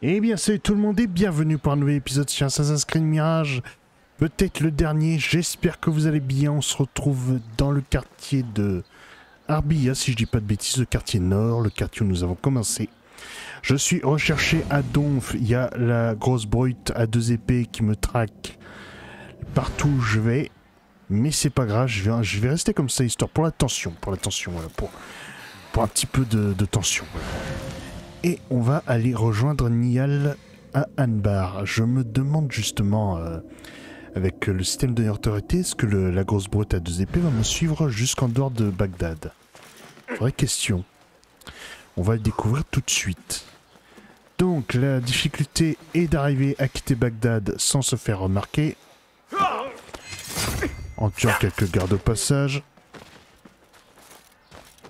Eh bien salut tout le monde et bienvenue pour un nouvel épisode sur Assassin's Creed Mirage. Peut-être le dernier, j'espère que vous allez bien. On se retrouve dans le quartier de Harbiya, si je dis pas de bêtises, le quartier nord, le quartier où nous avons commencé. Je suis recherché à Donf, il y a la grosse brute à deux épées qui me traque partout où je vais. Mais c'est pas grave, je vais rester comme ça, histoire pour la tension, voilà, pour un petit peu de tension. Et on va aller rejoindre Nihal à Anbar. Je me demande justement, avec le système de notoriété, est-ce que la grosse brute à deux épées va me suivre jusqu'en dehors de Bagdad? Vraie question. On va le découvrir tout de suite. Donc la difficulté est d'arriver à quitter Bagdad sans se faire remarquer. En tuant quelques gardes au passage.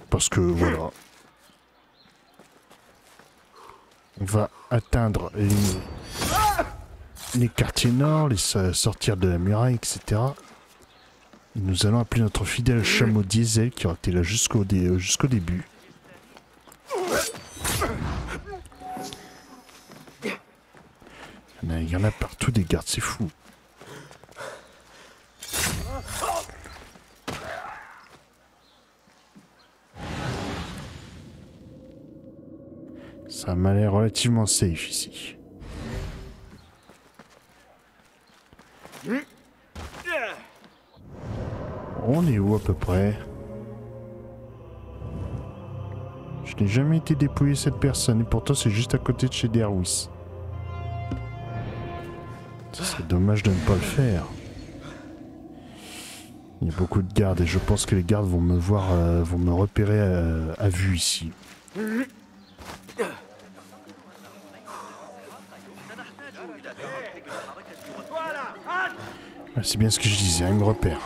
Parce que voilà... On va atteindre les quartiers nord, sortir de la muraille, etc. Et nous allons appeler notre fidèle chameau Diesel qui aura été là jusqu'au début. Il y en a partout des gardes, c'est fou. Ça m'a l'air relativement safe ici. On est où à peu près? Je n'ai jamais été dépouillé cette personne et pourtant c'est juste à côté de chez Dervis. Ce serait dommage de ne pas le faire. Il y a beaucoup de gardes et je pense que les gardes vont me voir, vont me repérer à vue ici. C'est bien ce que je disais, il me repère.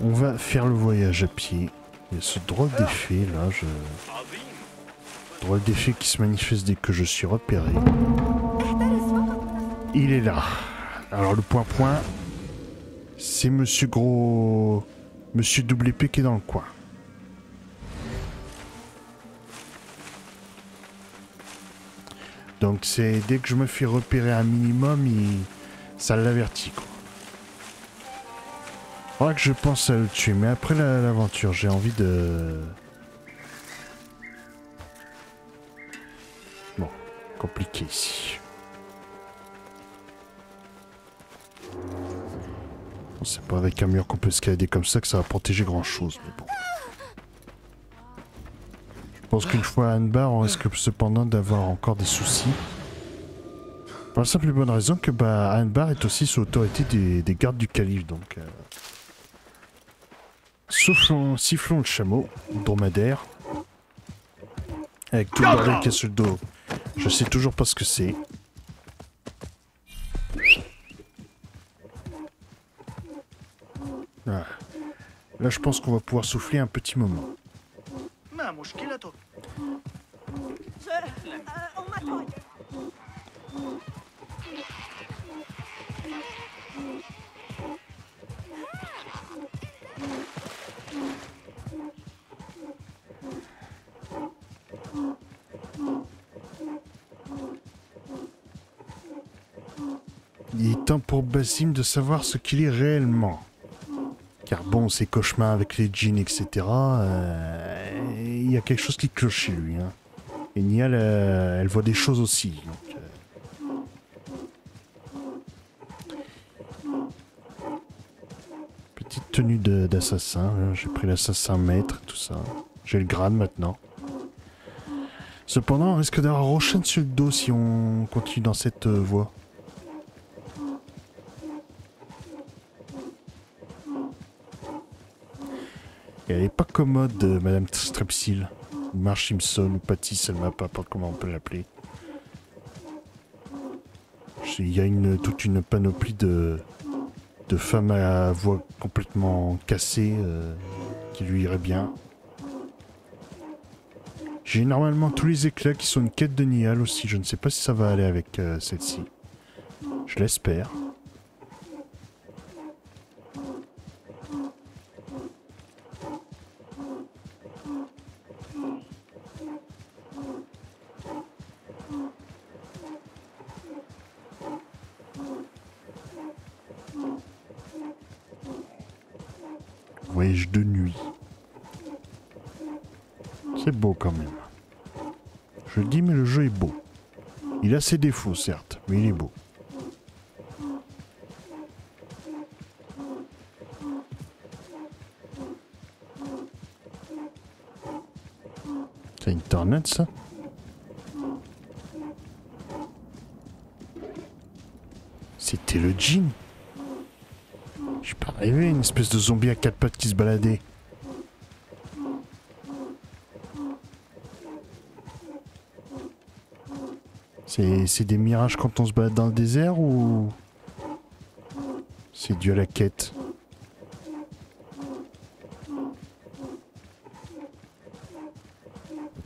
On va faire le voyage à pied. Il y a ce drôle d'effet là, drôle d'effet qui se manifeste dès que je suis repéré. Il est là. Alors le point, c'est Monsieur double épée qui est dans le coin. Donc c'est dès que je me fais repérer un minimum, ça l'avertit quoi. Faudra que je pense à le tuer, mais après l'aventure, j'ai envie de... Bon, compliqué ici. C'est pas avec un mur qu'on peut escalader comme ça que ça va protéger grand chose, mais bon. Je pense qu'une fois à Anbar, on risque cependant d'avoir encore des soucis. Pour la simple et bonne raison que Anbar est aussi sous autorité des gardes du calife. Donc, sifflons le chameau, dromadaire. Avec tout le bordel qu'il y a sur le dos. Je sais toujours pas ce que c'est. Voilà. Là, je pense qu'on va pouvoir souffler un petit moment. Il est temps pour Basim de savoir ce qu'il est réellement. Car bon, ses cauchemars avec les djinns, etc. Il y a quelque chose qui cloche chez lui. Hein. Et Nihal, elle voit des choses aussi. Donc, Petite tenue d'assassin. J'ai pris l'assassin maître, tout ça. J'ai le grade maintenant. Cependant, on risque d'avoir Roshan sur le dos si on continue dans cette voie. Elle est pas commode, Madame Strepsil, ou Marsh Simpson, ou Patty Selma, pas comment on peut l'appeler. Il y a toute une panoplie de femmes à la voix complètement cassée qui lui irait bien. J'ai normalement tous les éclats qui sont une quête de Nihal aussi. Je ne sais pas si ça va aller avec celle-ci. Je l'espère. wesh, de nuit. C'est beau quand même. Je le dis, mais le jeu est beau. Il a ses défauts, certes, mais il est beau. C'est une tornade, ça? C'était le djinn? J'ai pas rêvé, une espèce de zombie à quatre pattes qui se baladait. C'est des mirages quand on se balade dans le désert ou... C'est dû à la quête.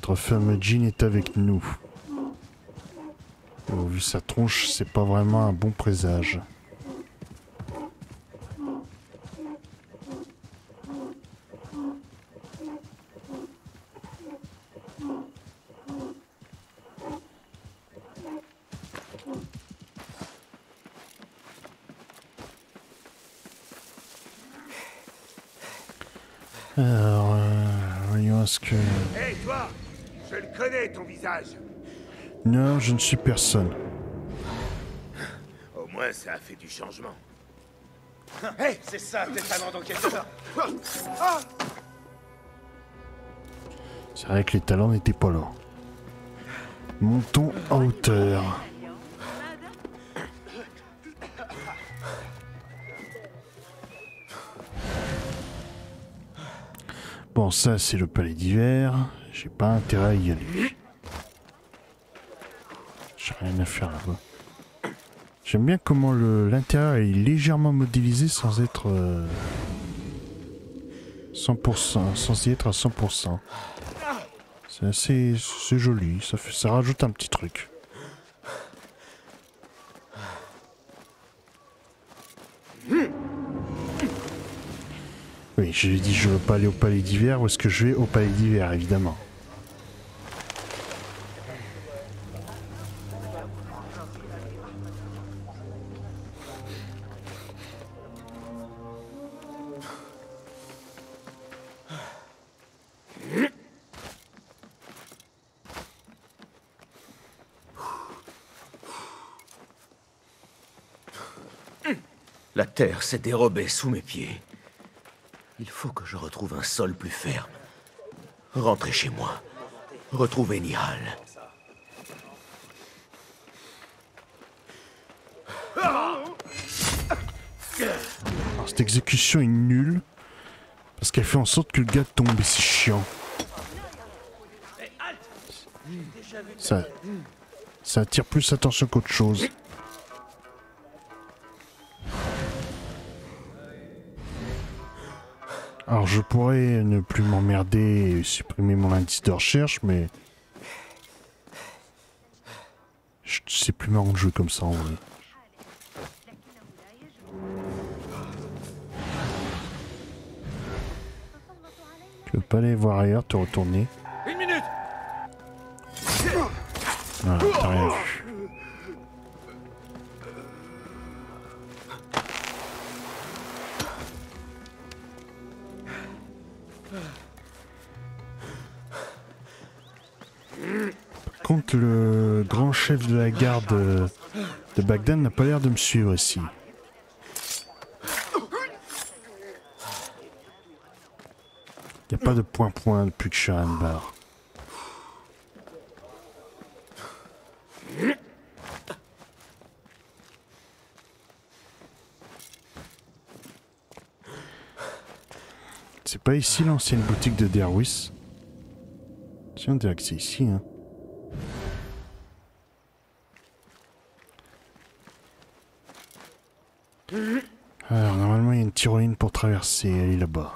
Notre fameux djinn est avec nous. Et vu sa tronche, c'est pas vraiment un bon présage. Non, je ne suis personne. Au moins, ça a fait du changement. Hé, hey, c'est ça, t'es talent d'enquêteur. C'est vrai que les talents n'étaient pas là. Montons en hauteur. Bon, ça, c'est le palais d'hiver. J'ai pas intérêt à y aller. Rien à faire là-bas. J'aime bien comment l'intérieur est légèrement modélisé sans être 100%, sans y être à 100%. C'est assez, c'est joli, ça rajoute un petit truc. Oui, je lui ai dit je veux pas aller au palais d'hiver, où est-ce que je vais au palais d'hiver évidemment. La terre s'est dérobée sous mes pieds. Il faut que je retrouve un sol plus ferme. Rentrer chez moi. Retrouver Nihal. Alors, cette exécution est nulle. Parce qu'elle fait en sorte que le gars tombe et c'est chiant. Ça attire plus l'attention qu'autre chose. Alors je pourrais ne plus m'emmerder et supprimer mon indice de recherche, mais... Je sais plus marrant de jouer comme ça en vrai. Tu veux pas aller voir ailleurs, te retourner. Une minute. Voilà, t'as rien vu. Contre le grand chef de la garde de Bagdad n'a pas l'air de me suivre ici. Il n'y a pas de point depuis que je suis à Anbar. C'est pas ici l'ancienne boutique de Dervis. Si on dirait que c'est ici, hein. Alors, normalement, il y a une tyroline pour traverser, elle est là-bas.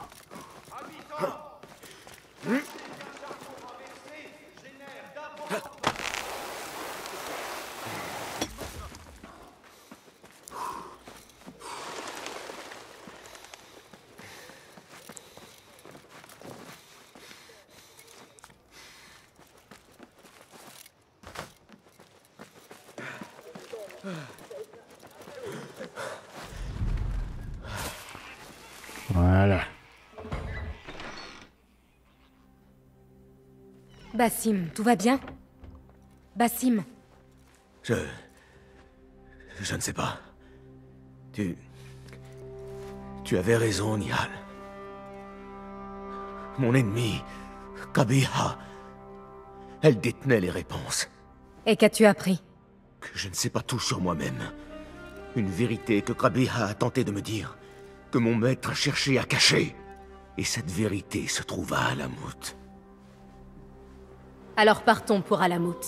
Voilà. Basim, tout va bien? Basim. Je ne sais pas. Tu avais raison, Nihal. Mon ennemi, Kabiha, elle détenait les réponses. Et qu'as-tu appris? Que je ne sais pas tout sur moi-même. Une vérité que Kabiha a tenté de me dire, que mon maître a cherché à cacher. Et cette vérité se trouve à Alamut. Alors partons pour Alamut.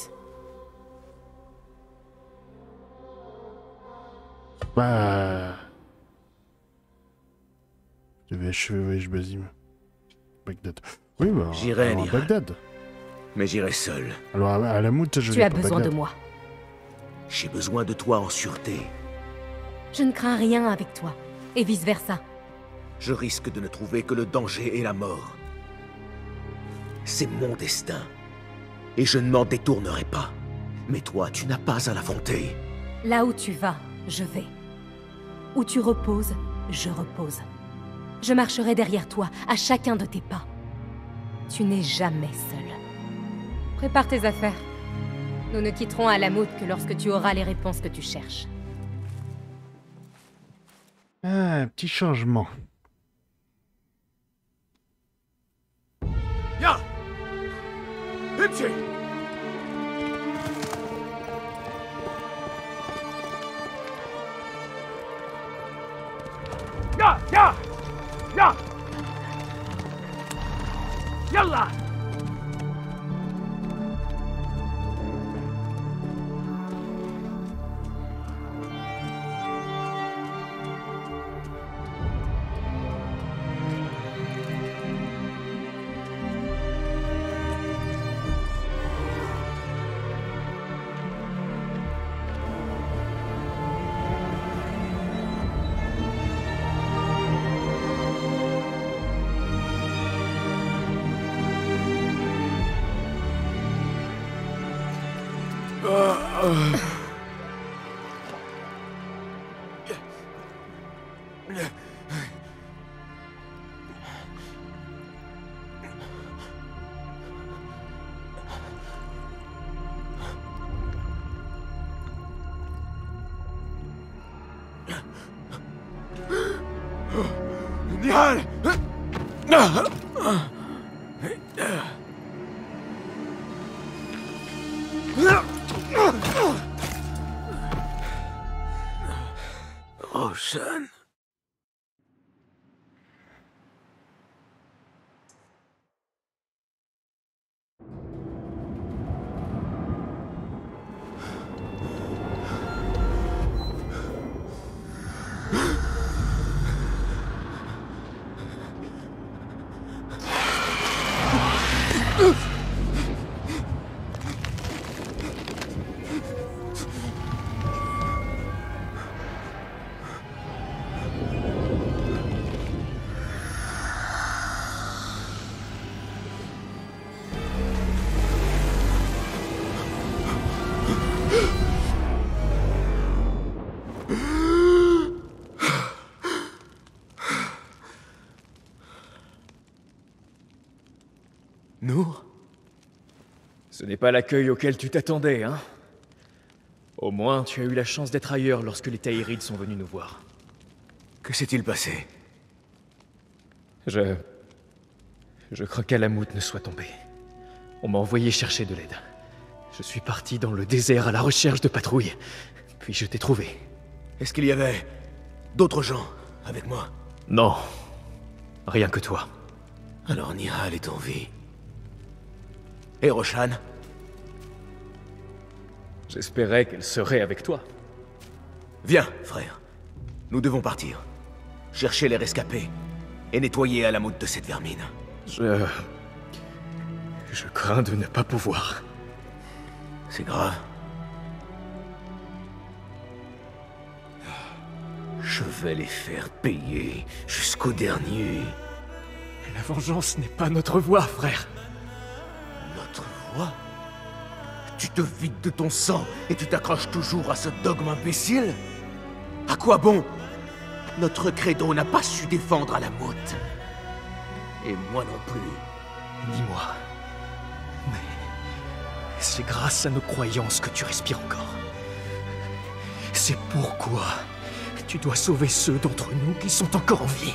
Bah... Je vais achever le voyage Basim. Bagdad. Oui, bah... J'irai à Bagdad. Mais j'irai seul. Alors à Alamut, je vais pas Bagdad. Tu as besoin de moi. J'ai besoin de toi en sûreté. Je ne crains rien avec toi. Et vice-versa. Je risque de ne trouver que le danger et la mort. C'est mon destin. Et je ne m'en détournerai pas. Mais toi, tu n'as pas à l'affronter. Là où tu vas, je vais. Où tu reposes, je repose. Je marcherai derrière toi, à chacun de tes pas. Tu n'es jamais seul. Prépare tes affaires. Nous ne quitterons Alamut que lorsque tu auras les réponses que tu cherches. Ah, un petit changement. Ya! Pipsi! Ya! Ya! Ya! Yalla! Roshan. Ce n'est pas l'accueil auquel tu t'attendais, hein? Au moins, tu as eu la chance d'être ailleurs lorsque les Tahirides sont venus nous voir. Que s'est-il passé? Je crois qu'Alamut ne soit tombé. On m'a envoyé chercher de l'aide. Je suis parti dans le désert à la recherche de patrouilles, puis je t'ai trouvé. Est-ce qu'il y avait d'autres gens avec moi? Non, rien que toi. Alors Nihal est en vie. Et Roshan? J'espérais qu'elle serait avec toi. Viens, frère. Nous devons partir. Chercher les rescapés et nettoyer Alamut de cette vermine. Je crains de ne pas pouvoir. C'est grave. Je vais les faire payer jusqu'au dernier. La vengeance n'est pas notre voie, frère. Tu te vides de ton sang et tu t'accroches toujours à ce dogme imbécile? À quoi bon? Notre credo n'a pas su défendre Alamut. Et moi non plus. Dis-moi. Mais... C'est grâce à nos croyances que tu respires encore. C'est pourquoi tu dois sauver ceux d'entre nous qui sont encore en vie.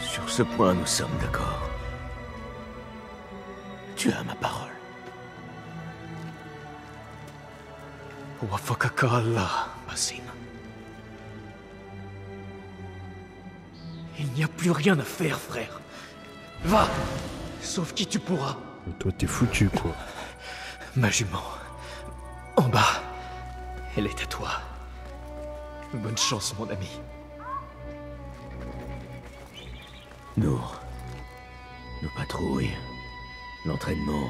Sur ce point, nous sommes d'accord. Tu as ma parole. Wafakaka Allah, Basim. Il n'y a plus rien à faire, frère. Va! Sauve qui tu pourras. Mais toi, t'es foutu, quoi. Ma jument. En bas. Elle est à toi. Bonne chance, mon ami. Nour. Nos patrouilles. L'entraînement.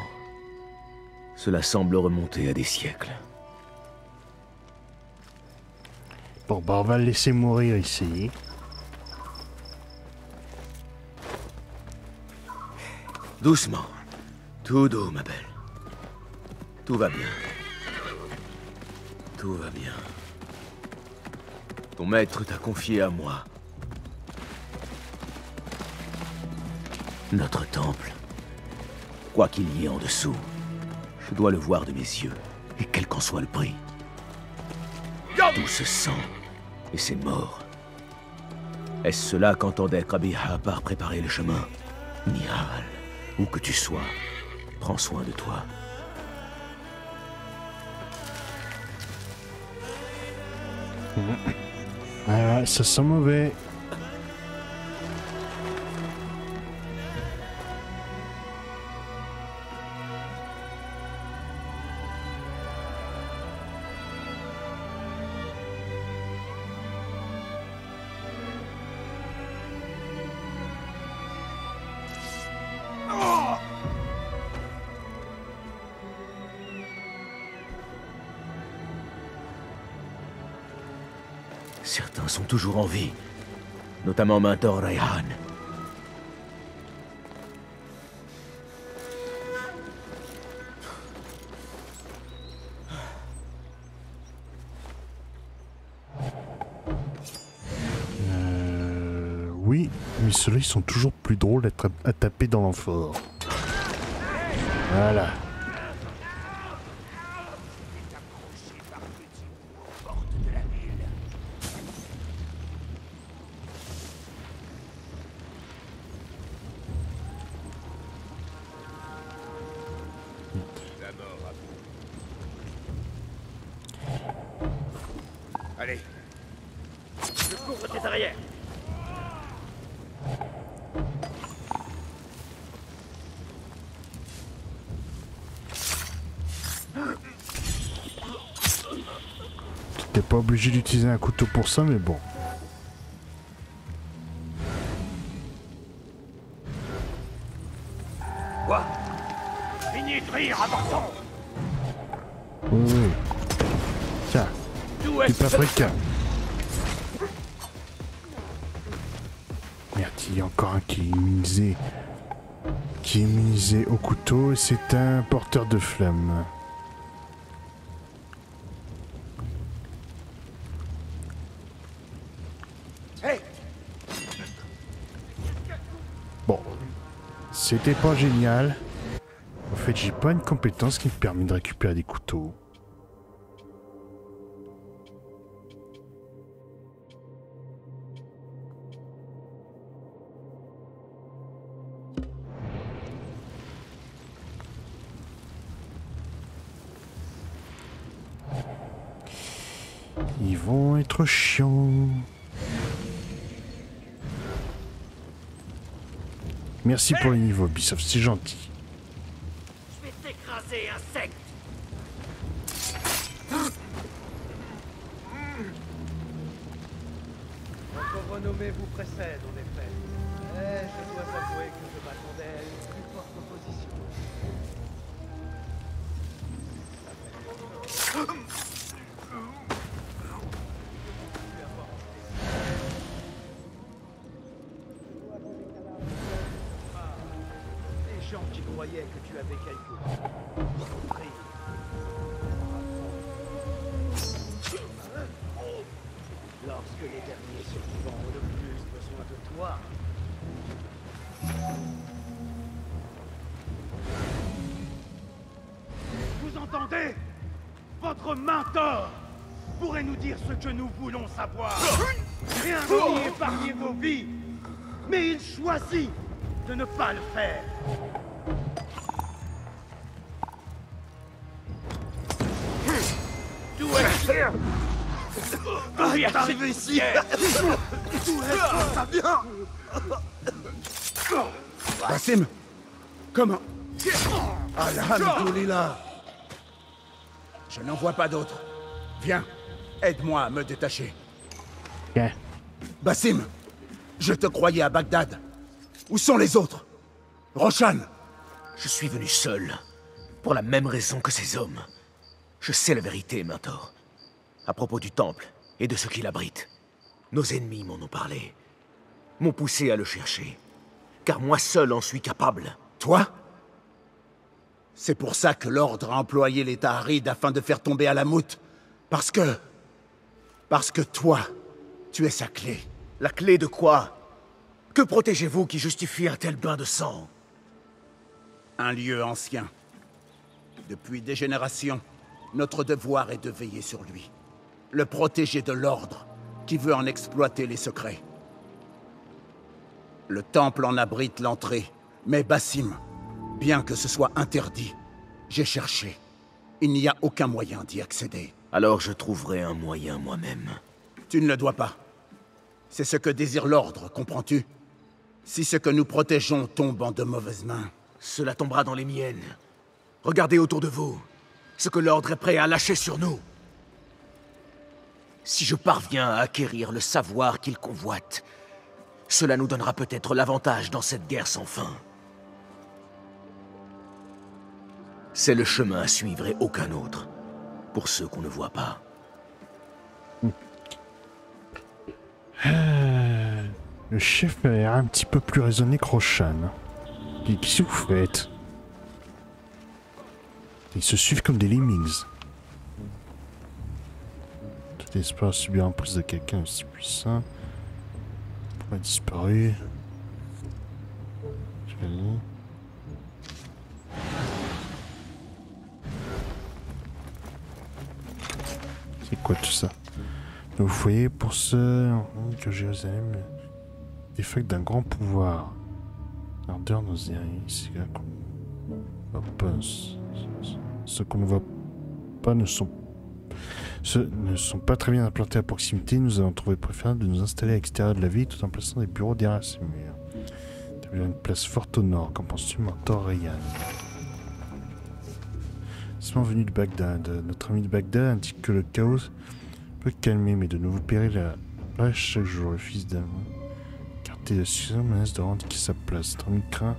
Cela semble remonter à des siècles. Bon, bah, on va le laisser mourir ici. Doucement. Tout doux, ma belle. Tout va bien. Tout va bien. Ton maître t'a confié à moi. Notre temple. Quoi qu'il y ait en dessous, je dois le voir de mes yeux, et quel qu'en soit le prix. Tout ce sang et ses morts. Est-ce cela qu'entendait Kabiha par préparer le chemin? Nihal, où que tu sois, prends soin de toi. Ah, ça sent mauvais. Certains sont toujours en vie, notamment maintenant Rayhan. Oui, mais ceux-là ils sont toujours plus drôles à taper dans l'enfort. Voilà. Pas obligé d'utiliser un couteau pour ça, mais bon. Quoi? Fini de rire, avorton. Oui, oui. Tiens. Type africain. Merde, il y a encore un qui est immunisé. Qui est immunisé au couteau, et c'est un porteur de flammes. C'était pas génial. En fait, j'ai pas une compétence qui me permet de récupérer des couteaux. Ils vont être chiants. Merci pour les niveaux, Ubisoft, c'est gentil. Je vais t'écraser, insecte. Votre renommée vous précède, en effet. Mais je dois avouer que je m'attendais à une plus forte opposition. Que tu avais calculé. Lorsque les derniers survivants ont le plus besoin de toi. entendez? Votre mentor pourrait nous dire ce que nous voulons savoir. Rien ni épargner vos vies. Mais il choisit de ne pas le faire. Tout est arrivé ici. Tout est ça bien. Basim, comment? Alhamdoulilah. Je n'en vois pas d'autres. Viens, aide-moi à me détacher. Bien. Okay. Basim, je te croyais à Bagdad. Où sont les autres? Roshan? Je suis venu seul, pour la même raison que ces hommes. Je sais la vérité, mentor. À propos du temple et de ce qu'il abrite. Nos ennemis m'en ont parlé. M'ont poussé à le chercher. Car moi seul en suis capable. Toi? C'est pour ça que l'ordre a employé les Tahirides afin de faire tomber Alamut. Parce que toi, tu es sa clé. La clé de quoi? Que protégez-vous qui justifie un tel bain de sang? Un lieu ancien. Depuis des générations, notre devoir est de veiller sur lui. Le protéger de l'ordre qui veut en exploiter les secrets. Le temple en abrite l'entrée, mais Basim, bien que ce soit interdit, j'ai cherché. Il n'y a aucun moyen d'y accéder. Alors je trouverai un moyen moi-même. Tu ne le dois pas. C'est ce que désire l'ordre, comprends-tu? Si ce que nous protégeons tombe en de mauvaises mains... Cela tombera dans les miennes. Regardez autour de vous, ce que l'ordre est prêt à lâcher sur nous. Si je parviens à acquérir le savoir qu'il convoite, cela nous donnera peut-être l'avantage dans cette guerre sans fin. C'est le chemin à suivre et aucun autre, pour ceux qu'on ne voit pas. Le chef est un petit peu plus raisonné que Roshan. Qu'est-ce que vous faites? Ils se suivent comme des lemmings. Tout espace subit l'emprise de quelqu'un aussi puissant. Pourquoi disparu? Je vais aller. C'est quoi tout ça? Donc, vous voyez, pour ceux que Jérusalem défecte d'un grand pouvoir. Ardeur nos ennemis, c'est là qu'on va pas. Ceux qu'on ne voit pas ne sont pas très bien implantés à proximité. Nous avons trouvé préférable de nous installer à l'extérieur de la ville tout en plaçant des bureaux derrière ces murs. T'as une place forte au nord. Qu'en penses-tu, mentor Rayhan? Venu de Bagdad. Notre ami de Bagdad indique que le chaos peut calmer, mais de nouveaux périls apparaissent chaque jour. Le fils d'Amon, écarté de succession, menace de rendre sa place. Notre ami craint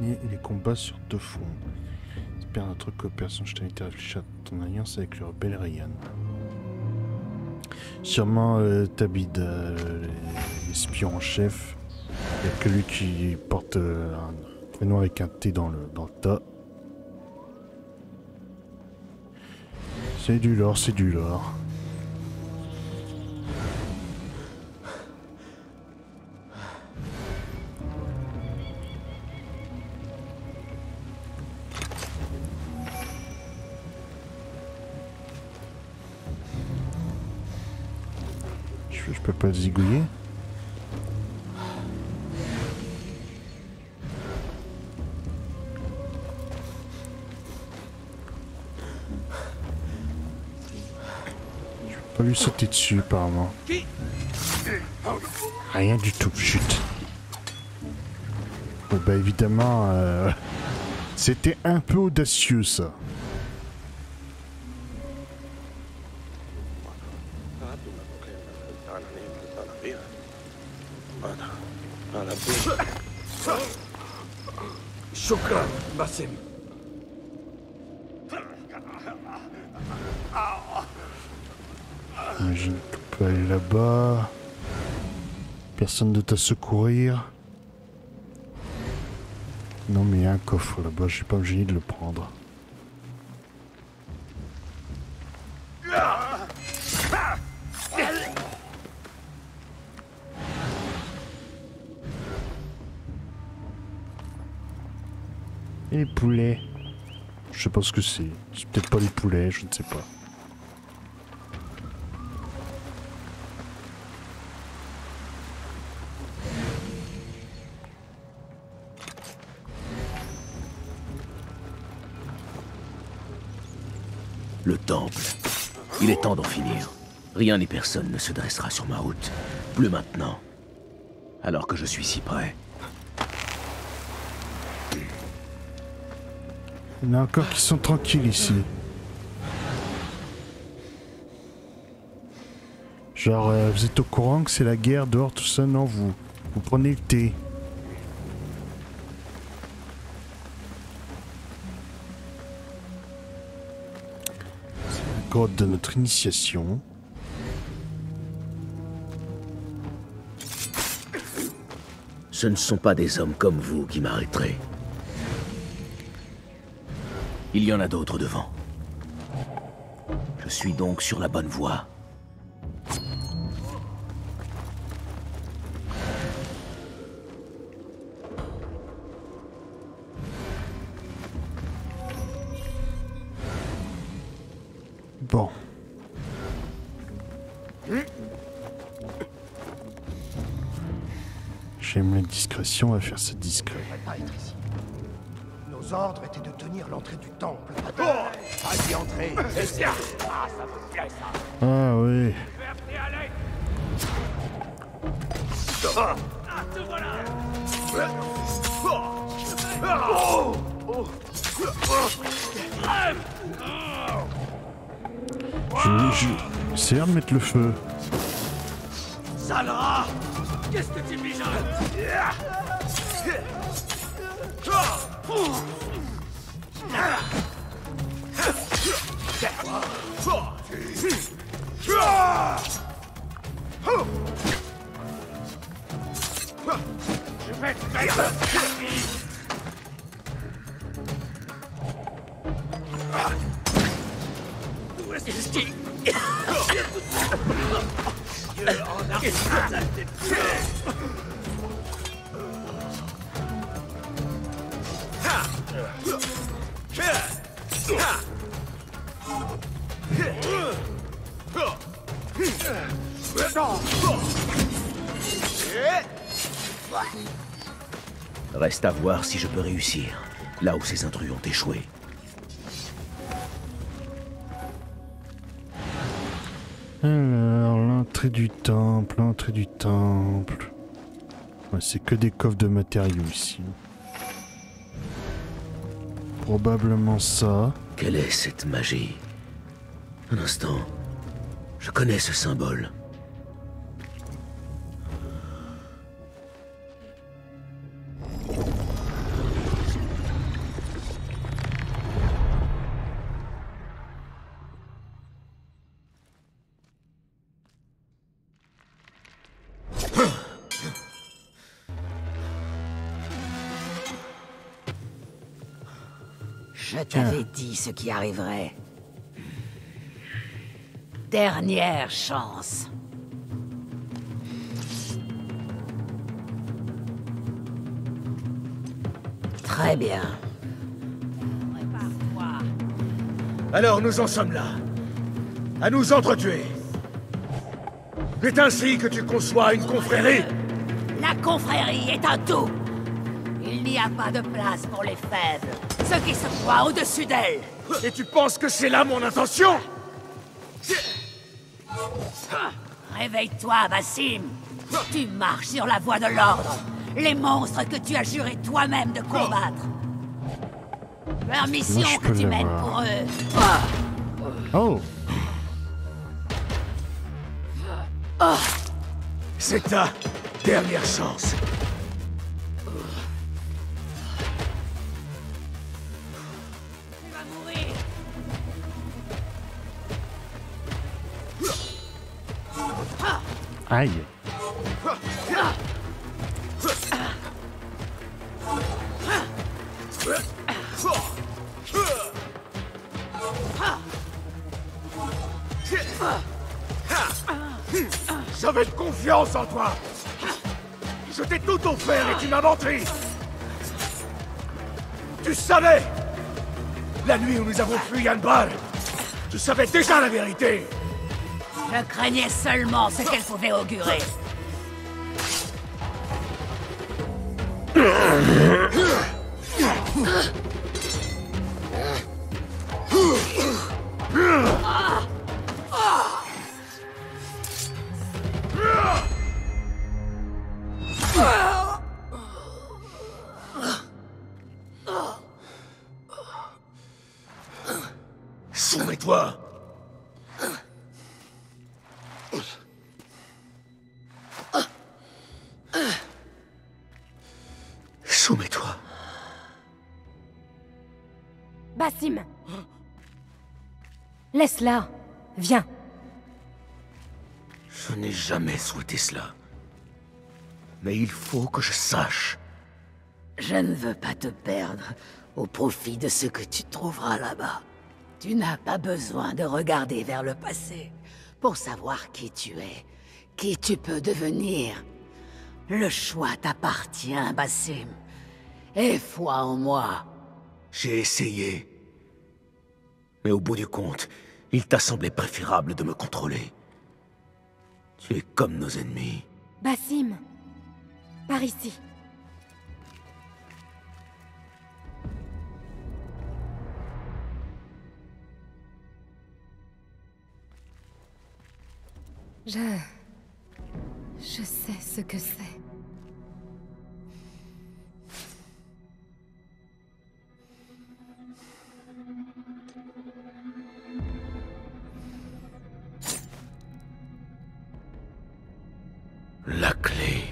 les combats sur deux fronts. J'espère notre coopération. Je t'invite à réfléchir à ton alliance avec le rebelle Rayhan. Sûrement Tabide, l'espion en chef. Il n'y a que lui qui porte un prénom avec un T dans le tas. C'est du lore, c'est du lore. Je peux pas zigouiller. Pas lui sauter dessus apparemment. Rien du tout, chute. Bon bah évidemment, c'était un peu audacieux ça. Choukran, Basim. J'imagine qu'on peut aller là-bas. Personne ne t'a secourir. Non mais il y a un coffre là-bas, je suis pas obligé de le prendre. Et les poulets. je sais pas ce que c'est. C'est peut-être pas les poulets, je ne sais pas. Le temple. Il est temps d'en finir. Rien ni personne ne se dressera sur ma route. Plus maintenant. Alors que je suis si près. Il y en a encore qui sont tranquilles ici. Genre, vous êtes au courant que c'est la guerre dehors, tout ça? Non, vous prenez le thé. De notre initiation. Ce ne sont pas des hommes comme vous qui m'arrêteraient. Il y en a d'autres devant. Je suis donc sur la bonne voie. Bon. J'aime la discrétion, on va faire ça discret. Nos ordres étaient de tenir l'entrée du temple. Allez, entrez. Ah oui. C'est l'air de mettre le feu. Sale rat! Qu'est-ce que tu pigeonnes? Je vais te faire Où est-ce qu'il... Reste à voir si je peux réussir, là où ces intrus ont échoué. Alors, l'entrée du temple... Ouais, c'est que des coffres de matériaux ici. Probablement ça. Quelle est cette magie? Un instant, je connais ce symbole. Je t'avais dit ce qui arriverait. Dernière chance. Très bien. Alors nous en sommes là. À nous entretuer. C'est ainsi que tu conçois une confrérie? La confrérie est un tout. Il n'y a pas de place pour les faibles. Ceux qui se croient au-dessus d'elle. Et tu penses que c'est là mon intention? Réveille-toi, Basim. Tu marches sur la voie de l'ordre. Les monstres que tu as juré toi-même de combattre. Leur mission que tu mènes pour eux. Oh. C'est ta dernière chance. Aïe. J'avais confiance en toi. Je t'ai tout offert et tu m'as menti. Tu savais. La nuit où nous avons fui Anbar, je savais déjà la vérité. Je craignais seulement ce qu'elle pouvait augurer. Soumets-toi. Soumets-toi. Basim. Laisse-la. Viens. Je n'ai jamais souhaité cela. Mais il faut que je sache. Je ne veux pas te perdre au profit de ce que tu trouveras là-bas. Tu n'as pas besoin de regarder vers le passé pour savoir qui tu es, qui tu peux devenir. Le choix t'appartient, Basim. Aie foi en moi. J'ai essayé. Mais au bout du compte, il t'a semblé préférable de me contrôler. Tu es comme nos ennemis. Basim, par ici. Je sais ce que c'est. La clé.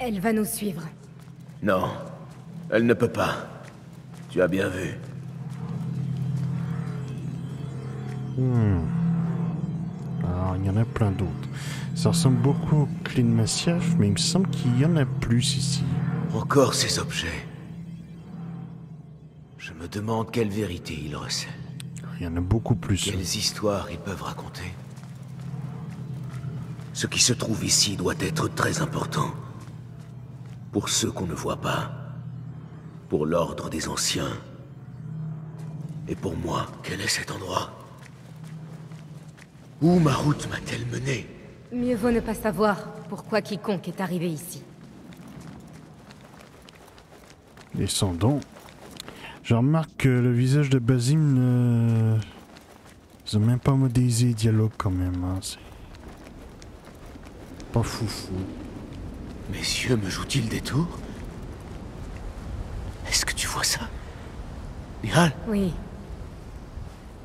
Elle va nous suivre. Non, elle ne peut pas. Tu as bien vu. Alors, il y en a plein d'autres. Ça ressemble beaucoup aux clés de Masyaf, mais il me semble qu'il y en a plus ici. Encore ces objets. Je me demande quelle vérité ils recèlent. Il y en a beaucoup plus. Quelles histoires ils peuvent raconter. Ce qui se trouve ici doit être très important. Pour ceux qu'on ne voit pas, pour l'ordre des anciens, et pour moi. Quel est cet endroit? Où ma route m'a-t-elle mené? Mieux vaut ne pas savoir pourquoi quiconque est arrivé ici. Descendons. Je remarque que le visage de Basim ne... Ils ont même pas modélisé les dialogues quand même, hein. C'est... pas foufou. Mes yeux me jouent-ils des tours? Est-ce que tu vois ça? Nihal? Oui.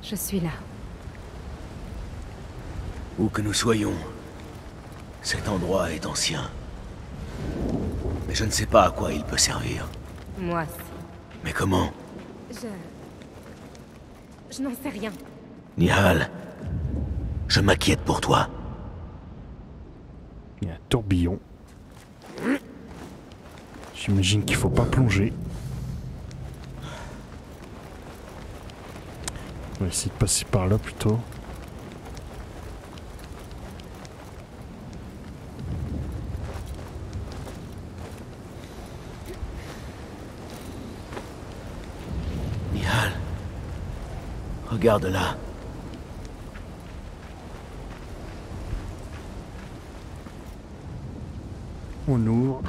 Je suis là. Où que nous soyons, cet endroit est ancien. Mais je ne sais pas à quoi il peut servir. Moi aussi. Mais comment? Je n'en sais rien. Nihal, je m'inquiète pour toi. Il y a un tourbillon. J'imagine qu'il faut pas plonger. On va essayer de passer par là plutôt. Nihal, regarde là. On ouvre.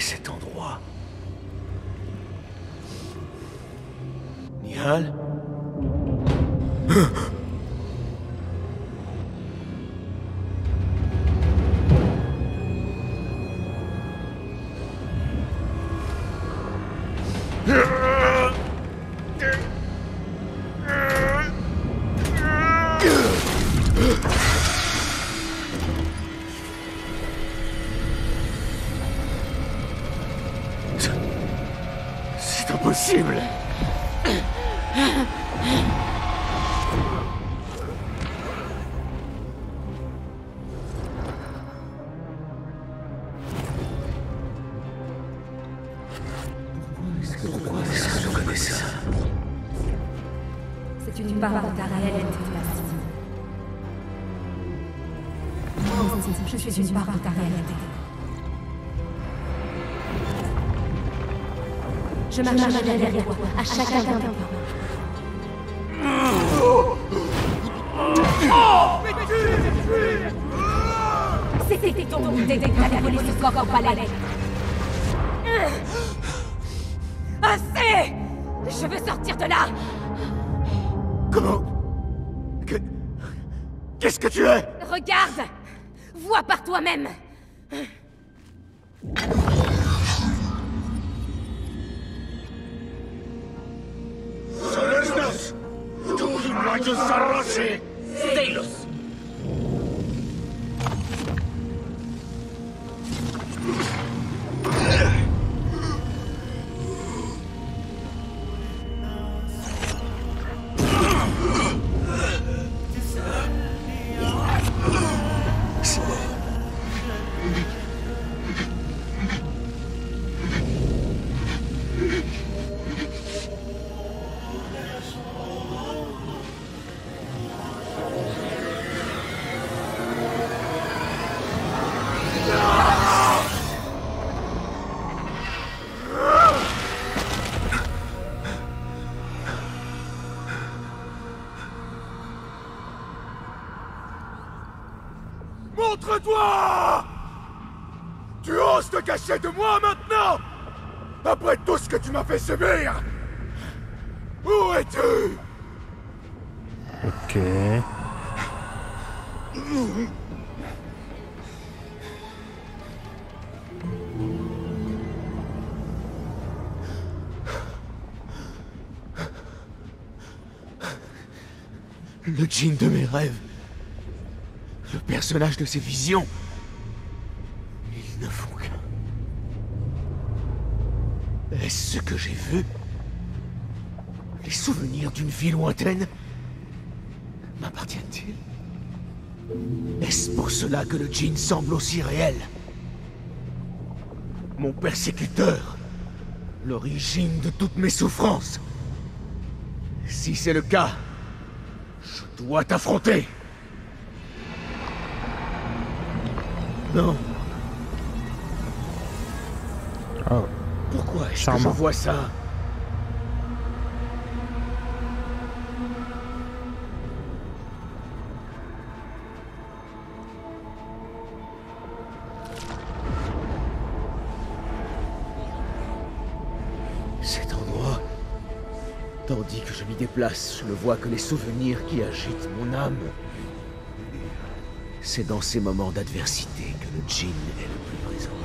Cet endroit. Nihal? Pourquoi est-ce que je connais ça? C'est une part de ta réalité, Basim. Moi aussi, je suis une part de ta réalité. Je marche derrière toi, à chaque instant. C'était ton idée d'aller voler ce corps au palais. Assez! Je veux sortir de là! Comment? Qu'est-ce que tu es? Regarde! Vois par toi-même! Montre-toi! Tu oses te cacher de moi maintenant? Après tout ce que tu m'as fait subir? Où es-tu? Ok... Le djinn de mes rêves. Le personnage de ses visions, ils ne font qu'un. Est-ce ce que j'ai vu? Les souvenirs d'une vie lointaine m'appartiennent-ils? Est-ce pour cela que le djinn semble aussi réel? Mon persécuteur, l'origine de toutes mes souffrances. Si c'est le cas, je dois t'affronter. Non. Oh. Pourquoi est-ce que je vois ça? Cet endroit... Tandis que je m'y déplace, je ne vois que les souvenirs qui agitent mon âme. C'est dans ces moments d'adversité que le djinn est le plus présent.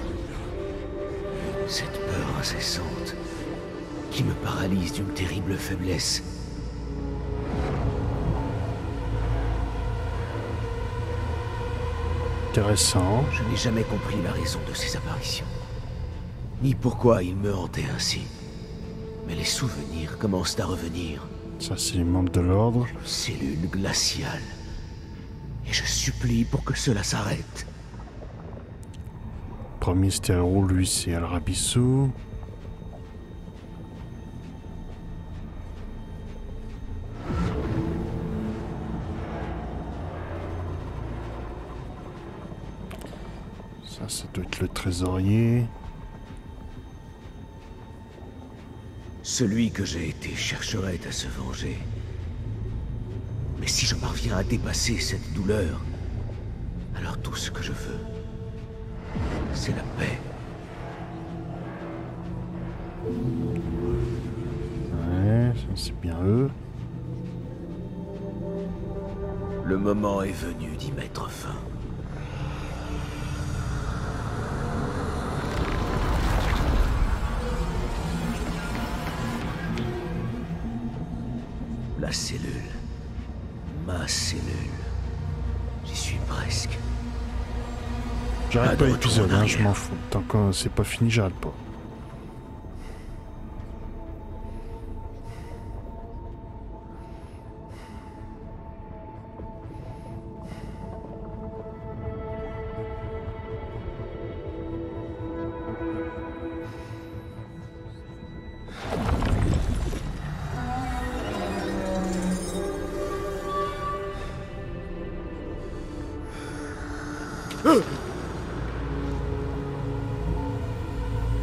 Cette peur incessante qui me paralyse d'une terrible faiblesse. Intéressant. Je n'ai jamais compris la raison de ces apparitions, ni pourquoi ils me hantaient ainsi. Mais les souvenirs commencent à revenir. Ça, c'est les membres de l'ordre. Cellule glaciale. Et je supplie pour que cela s'arrête. Premier c'était Alrou, lui c'est Alrabissou. Ça, ça doit être le trésorier. Celui que j'ai été chercherait à se venger. Mais si je parviens à dépasser cette douleur, alors tout ce que je veux, c'est la paix. Ouais, ça c'est bien eux. Le moment est venu d'y mettre fin. La cellule. Ma cellule. J'y suis presque. J'arrête pas l'épisode, hein, je m'en fous. Tant que c'est pas fini, j'arrête pas.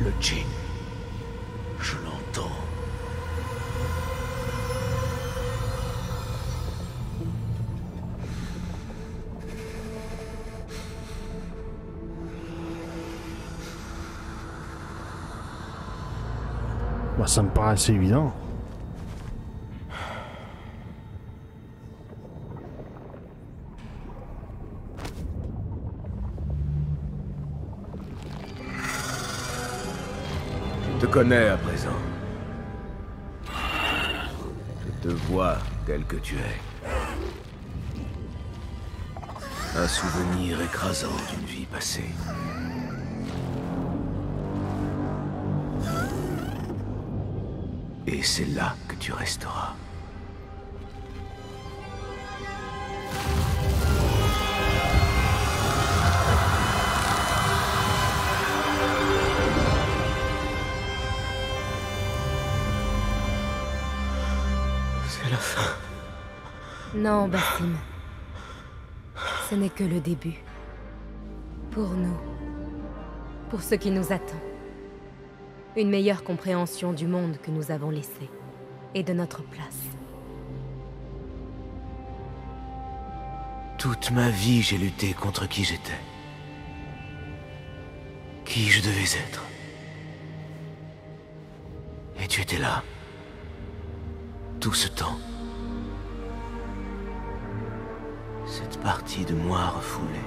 Le djinn. Je l'entends. Bah, ça me paraît assez évident. Je te connais à présent. Je te vois tel que tu es. Un souvenir écrasant d'une vie passée. Et c'est là que tu resteras. Non, Basim. Ce n'est que le début. Pour nous. Pour ce qui nous attend. Une meilleure compréhension du monde que nous avons laissé. Et de notre place. Toute ma vie, j'ai lutté contre qui j'étais. Qui je devais être. Et tu étais là. Tout ce temps. Cette partie de moi refoulée.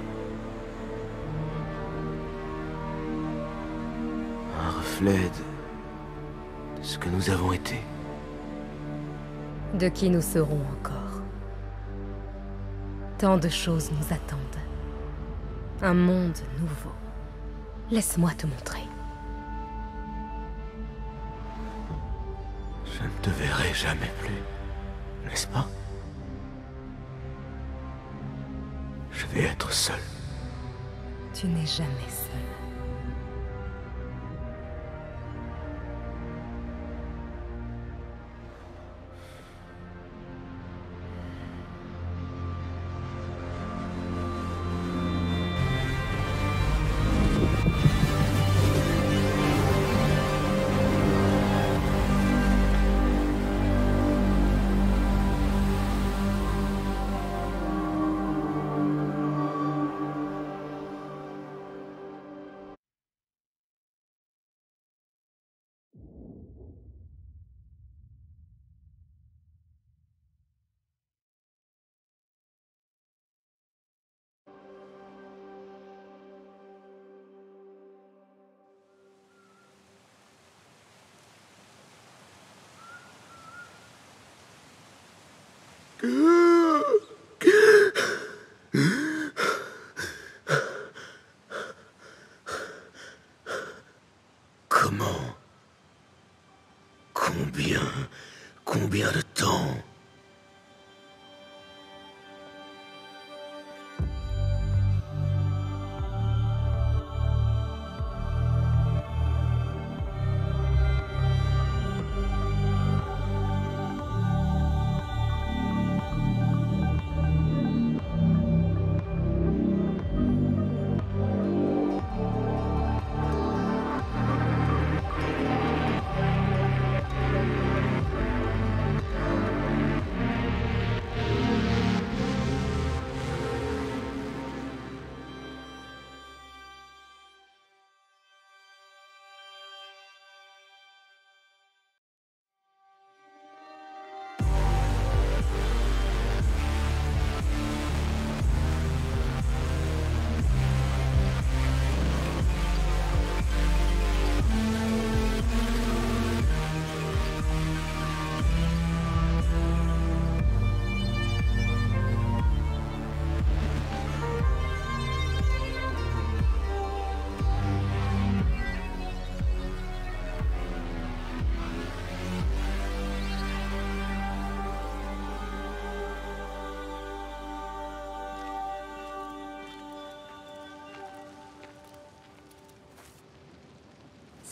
Un reflet de ce que nous avons été. De qui nous serons encore. Tant de choses nous attendent. Un monde nouveau. Laisse-moi te montrer. Je ne te verrai jamais plus, n'est-ce pas ? Je vais être seul. Tu n'es jamais seul. Combien de temps?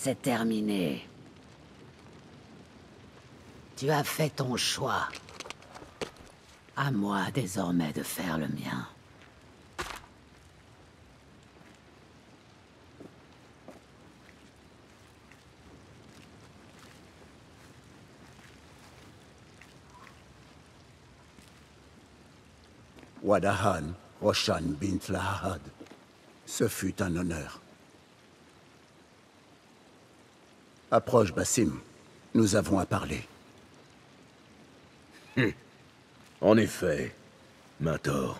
C'est terminé. Tu as fait ton choix. À moi désormais de faire le mien. Wadahan, Roshan bint Lahad. Ce fut un honneur. Approche, Basim. Nous avons à parler. En effet, Mentor.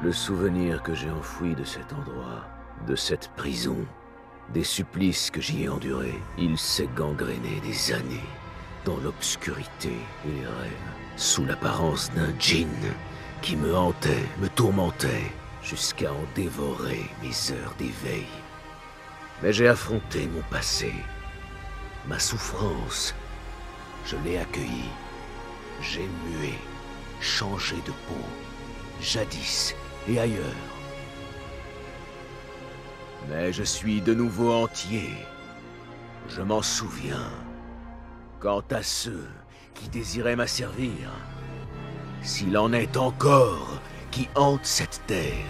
Le souvenir que j'ai enfoui de cet endroit, de cette prison, des supplices que j'y ai endurés, il s'est gangréné des années, dans l'obscurité et les rêves, sous l'apparence d'un djinn qui me hantait, me tourmentait, jusqu'à en dévorer mes heures d'éveil. Mais j'ai affronté mon passé, ma souffrance, je l'ai accueillie, j'ai mué, changé de peau, jadis, et ailleurs. Mais je suis de nouveau entier. Je m'en souviens. Quant à ceux qui désiraient m'asservir, s'il en est encore qui hantent cette terre,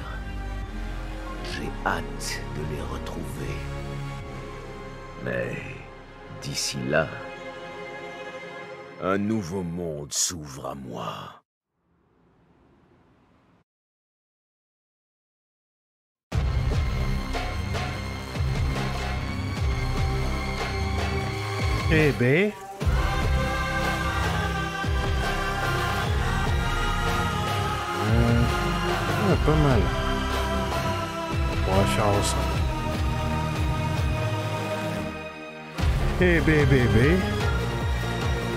j'ai hâte de les retrouver. Mais d'ici là, un nouveau monde s'ouvre à moi. Eh ben... pas mal. On va faire ensemble. Eh ben, bébé.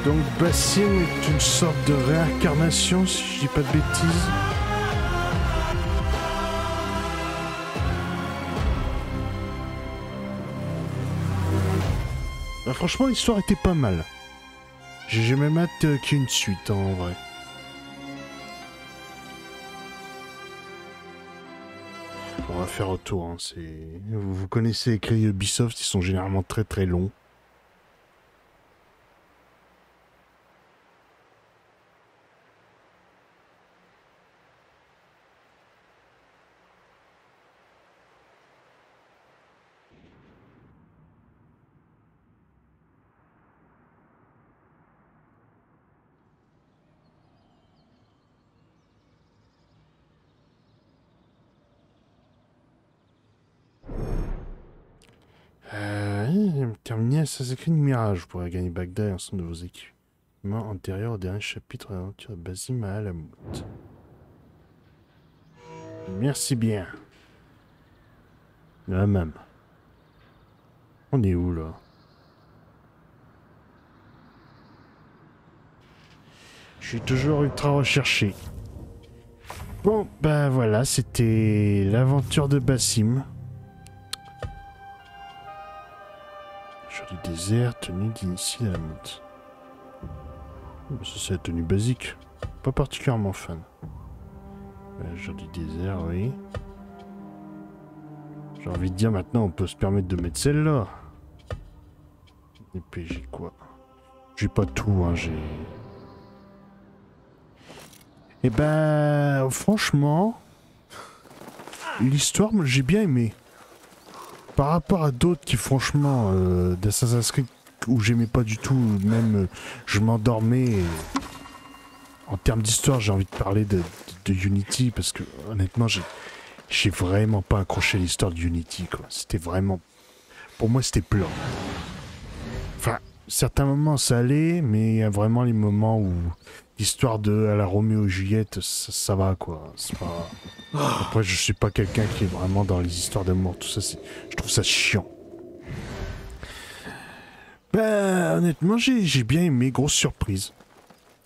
Donc Basim est une sorte de réincarnation, si je dis pas de bêtises. Bah franchement, l'histoire était pas mal. J'ai jamais hâte qu'il y ait une suite, hein, en vrai. On va faire autour, hein, c'est... Vous connaissez les crédits Ubisoft, ils sont généralement très longs. Assassin's Creed Mirage, vous pourrez gagner Bagdad et ensemble de vos équipes. Main antérieure au dernier chapitre de l'aventure de Basim à Alamut. Merci bien. La même. On est où là? Je suis toujours ultra recherché. Bon, bah voilà, c'était l'aventure de Basim. Désert, tenue d'initié à la monte. Ça, c'est la tenue basique. Pas particulièrement fan. Jour du désert, oui. J'ai envie de dire maintenant, on peut se permettre de mettre celle-là. Et puis, j'ai quoi? J'ai pas tout, hein, j'ai... Et ben, franchement, l'histoire, j'ai bien aimé. Par rapport à d'autres qui franchement d'Assassin's Creed où j'aimais pas du tout, même je m'endormais. Et... En termes d'histoire, j'ai envie de parler de Unity parce que honnêtement, j'ai vraiment pas accroché à l'histoire de Unity. C'était vraiment, pour moi, c'était plat. Enfin, certains moments ça allait, mais il y a vraiment les moments où l'histoire de à la Roméo et Juliette, ça va quoi. C'est pas... Après, je suis pas quelqu'un qui est vraiment dans les histoires d'amour, tout ça, je trouve ça chiant. Ben, honnêtement, j'ai bien aimé, grosse surprise.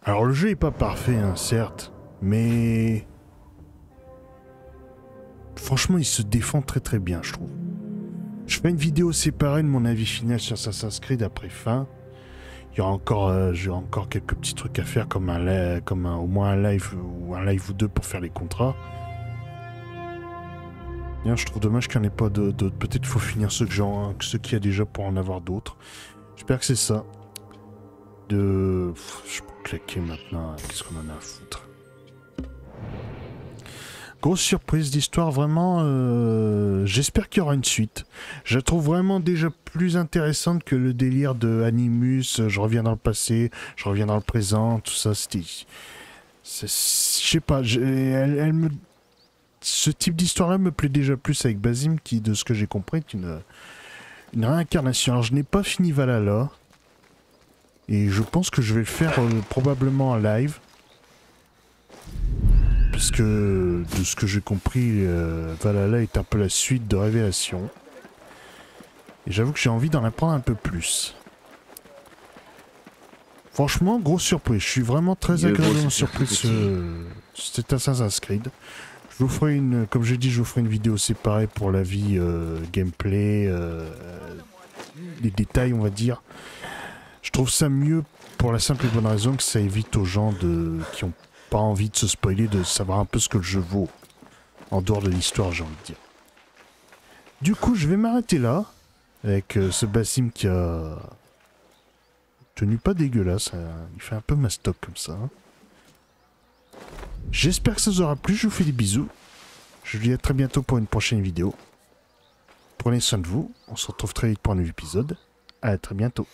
Alors, le jeu est pas parfait, hein, certes, mais... Franchement, il se défend très très bien, je trouve. Je ferai une vidéo séparée de mon avis final sur Assassin's Creed après fin. Il y aura encore, j'ai encore quelques petits trucs à faire, comme au moins un live ou deux pour faire les contrats. Bien, je trouve dommage qu'il n'y en ait pas d'autres. Peut-être faut finir ceux qu'il y a déjà pour en avoir d'autres. J'espère que c'est ça. Je peux claquer maintenant. Qu'est-ce qu'on en a à foutre? Grosse surprise d'histoire, vraiment, j'espère qu'il y aura une suite. Je la trouve vraiment déjà plus intéressante que le délire de Animus, je reviens dans le passé, je reviens dans le présent, tout ça, c'était... Je sais pas, ce type d'histoire-là me plaît déjà plus avec Basim, qui, de ce que j'ai compris, est une réincarnation. Alors, je n'ai pas fini Valhalla, et je pense que je vais le faire probablement en live. Parce que, de ce que j'ai compris, Valhalla est un peu la suite de Révélation. Et j'avoue que j'ai envie d'en apprendre un peu plus. Franchement, grosse surprise. Je suis vraiment très agréablement surpris de cet Assassin's Creed. Je vous ferai une, comme j'ai dit, je vous ferai une vidéo séparée pour l'avis gameplay, les détails, on va dire. Je trouve ça mieux pour la simple et bonne raison que ça évite aux gens de qui ont pas envie de se spoiler, de savoir un peu ce que le jeu vaut en dehors de l'histoire, j'ai envie de dire. Du coup, je vais m'arrêter là avec ce Basim qui a tenu pas dégueulasse, il fait un peu mastoc comme ça. J'espère que ça vous aura plu, je vous fais des bisous, je vous dis à très bientôt pour une prochaine vidéo. Prenez soin de vous, on se retrouve très vite pour un nouvel épisode, à très bientôt.